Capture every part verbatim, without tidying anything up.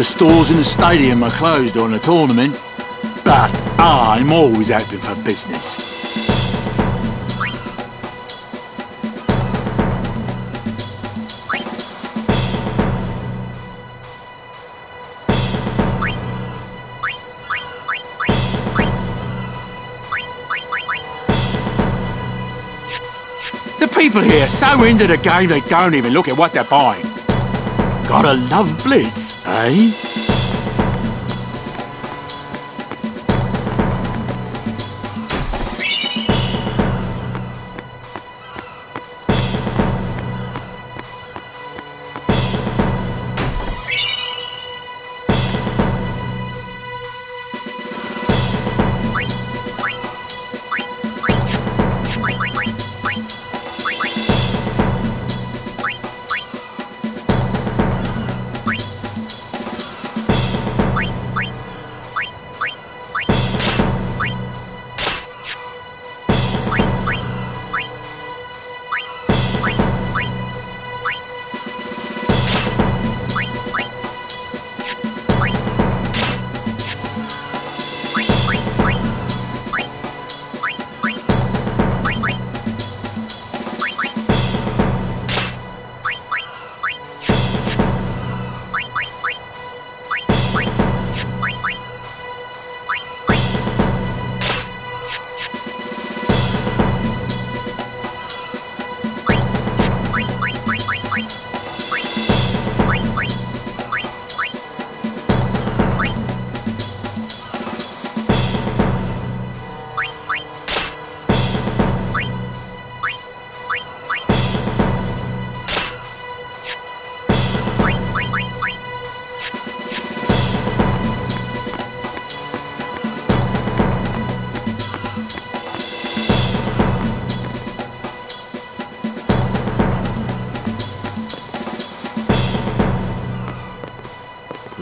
the stores in the stadium are closed on the tournament, but I'm always open for business. People here are so into the game they don't even look at what they're buying. Gotta love Blitz, eh?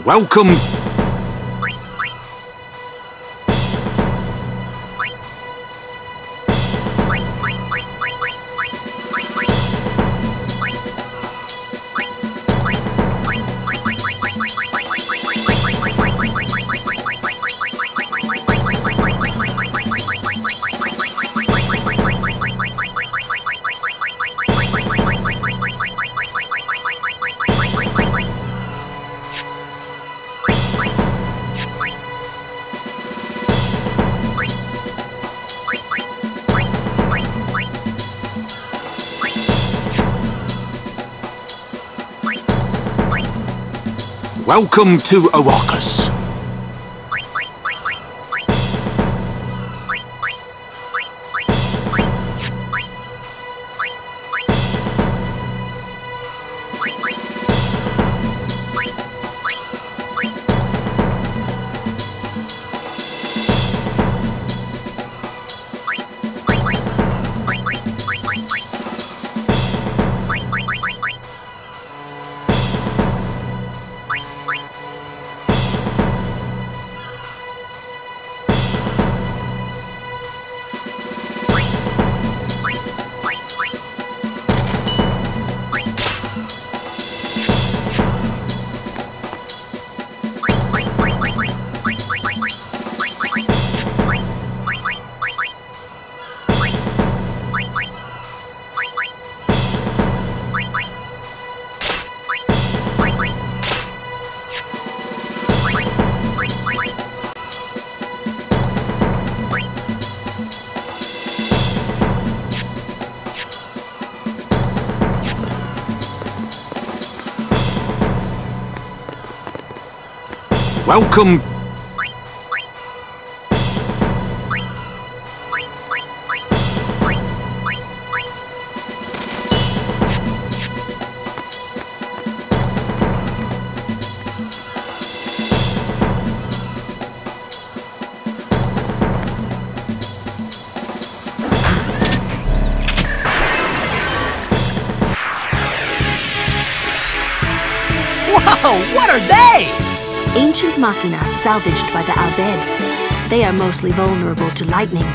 Welcome. Welcome to Oaxaca. Welcome. Whoa, what are they? Ancient machina salvaged by the Al Bhed. They are mostly vulnerable to lightning.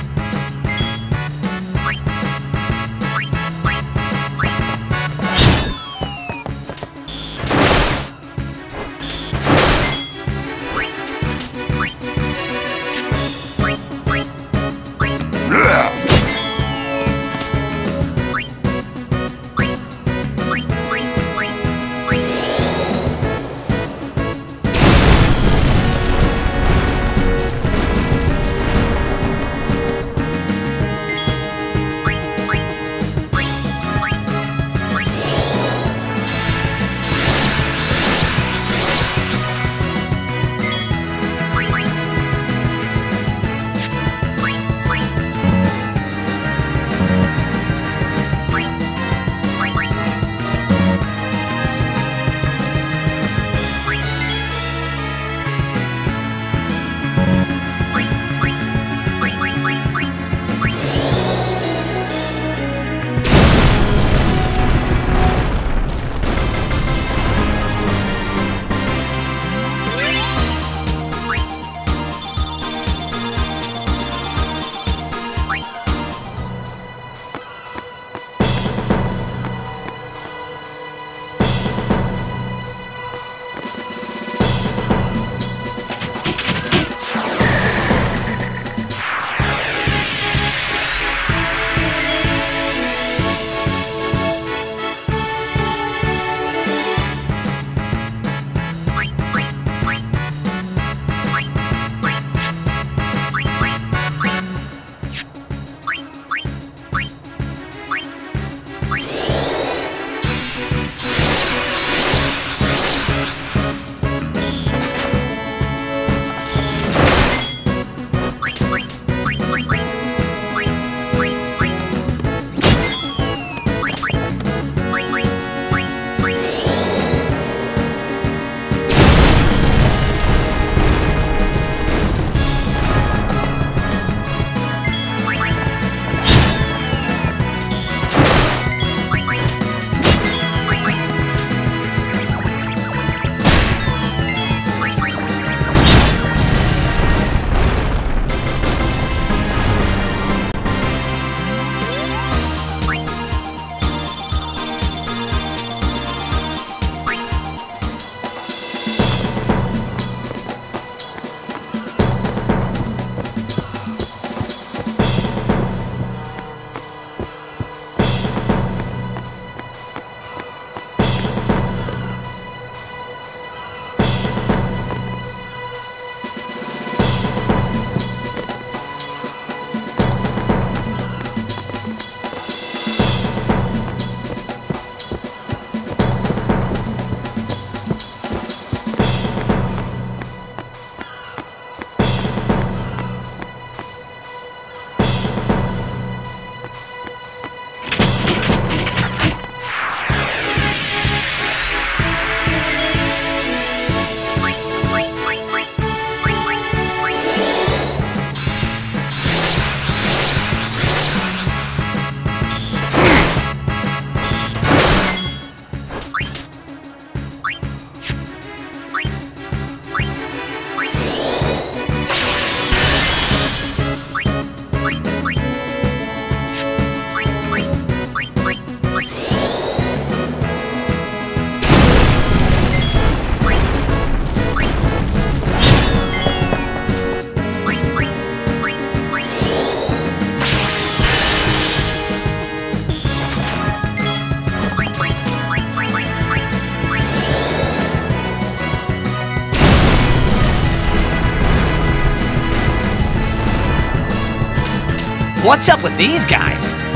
What's up with these guys?